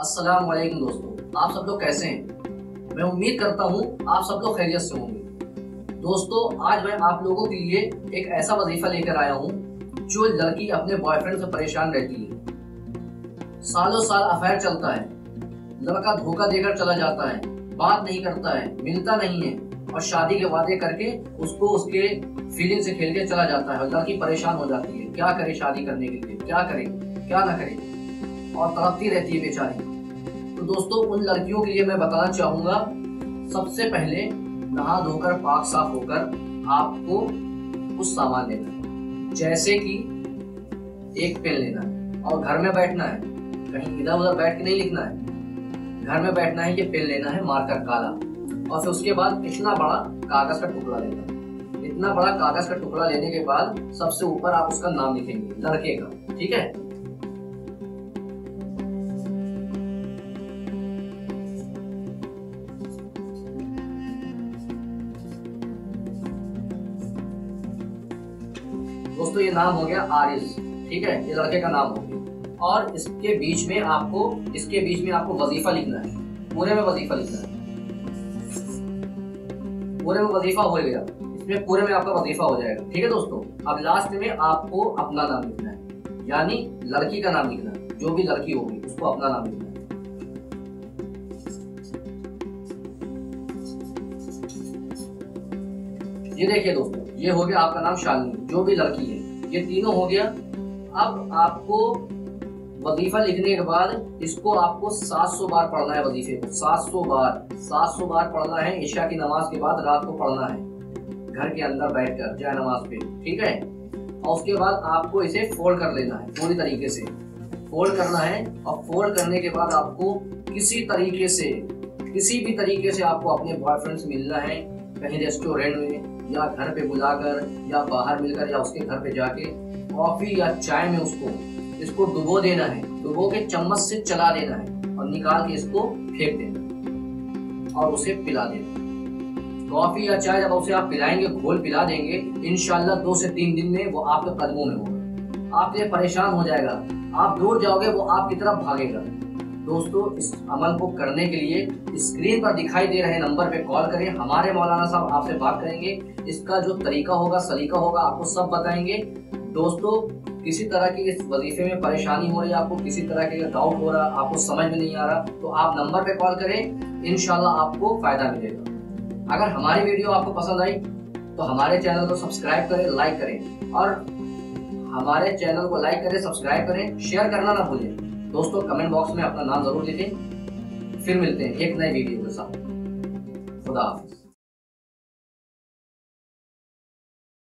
अस्सलाम वालेकुम दोस्तों, आप सब लोग कैसे हैं? मैं उम्मीद करता हूं आप सब लोग खैरियत से होंगे। दोस्तों, आज मैं आप लोगों के लिए एक ऐसा वजीफा लेकर आया हूं जो लड़की अपने बॉयफ्रेंड से परेशान रहती है। सालों साल अफेयर चलता है, लड़का धोखा देकर चला जाता है, बात नहीं करता है, मिलता नहीं है और शादी के वादे करके उसको उसके फीलिंग से खेल के चला जाता है और लड़की परेशान हो जाती है। क्या करे शादी करने के लिए, क्या करे क्या ना करे, और तड़पती रहती है बेचारी। तो दोस्तों, उन लड़कियों के लिए मैं बताना चाहूँगा, सबसे पहले नहा धोकर पाक साफ होकर आपको कुछ सामान लेना है, जैसे कि एक पेन लेना है और घर में बैठना है, कहीं इधर उधर बैठ के नहीं लिखना है, घर में बैठना है। ये पेन लेना है मार्कर काला, और फिर उसके बाद इतना बड़ा कागज का टुकड़ा लेना है। इतना बड़ा कागज का टुकड़ा लेने के बाद सबसे ऊपर आप उसका नाम लिखेंगे लड़के का, ठीक है? दोस्तों, ये नाम हो गया आरिज, ठीक है? ये लड़के का नाम हो गया। और इसके बीच में आपको वजीफा लिखना है, पूरे में वजीफा लिखना है। पूरे में वजीफा हो गया, इसमें पूरे में आपका वजीफा हो जाएगा, ठीक है दोस्तों? अब लास्ट में आपको अपना नाम लिखना है, यानी लड़की का नाम लिखना है, जो भी लड़की होगी उसको अपना नाम लिखना है। ये देखिए दोस्तों, ये हो गया आपका नाम शालिनी, जो भी लड़की है, ये तीनों हो गया। अब आपको वजीफा लिखने के बाद इसको आपको 700 बार पढ़ना है। वजीफे को 700 बार पढ़ना है। ईशा की नमाज के बाद रात को पढ़ना है, घर के अंदर बैठकर जाए नमाज पे, ठीक है? और उसके बाद आपको इसे फोल्ड कर लेना है, पूरी तरीके से फोल्ड करना है। और फोल्ड करने के बाद आपको किसी भी तरीके से आपको अपने बॉयफ्रेंड से मिलना है, कहीं रेस्टोरेंट में या घर पे बुलाकर या बाहर मिलकर या उसके घर पे जाके कॉफी या चाय में इसको डुबो देना है, डुबो के चम्मच से चला देना है और निकाल के इसको फेंक देना और उसे पिला देना। कॉफी या चाय जब उसे आप पिलाएंगे, घोल पिला देंगे, इंशाल्लाह 2 से 3 दिन में वो आपके कदमों में होगा, आपसे परेशान हो जाएगा, आप दूर जाओगे, वो आपकी तरफ भागेगा। दोस्तों, इस अमल को करने के लिए स्क्रीन पर दिखाई दे रहे नंबर पे कॉल करें, हमारे मौलाना साहब आपसे बात करेंगे, इसका जो तरीका होगा, सलीका होगा, आपको सब बताएंगे। दोस्तों, किसी तरह की इस वजीफे में परेशानी हो रही है, आपको किसी तरह के डाउट हो रहा, आपको समझ में नहीं आ रहा, तो आप नंबर पे कॉल करें, इंशाल्लाह आपको फायदा मिलेगा। अगर हमारी वीडियो आपको पसंद आई तो हमारे चैनल को सब्सक्राइब करें, लाइक करें, और हमारे चैनल को लाइक करें, सब्सक्राइब करें, शेयर करना ना भूलें। दोस्तों, कमेंट बॉक्स में अपना नाम जरूर लिखें। फिर मिलते हैं एक नए वीडियो के साथ। खुदा हाफिज।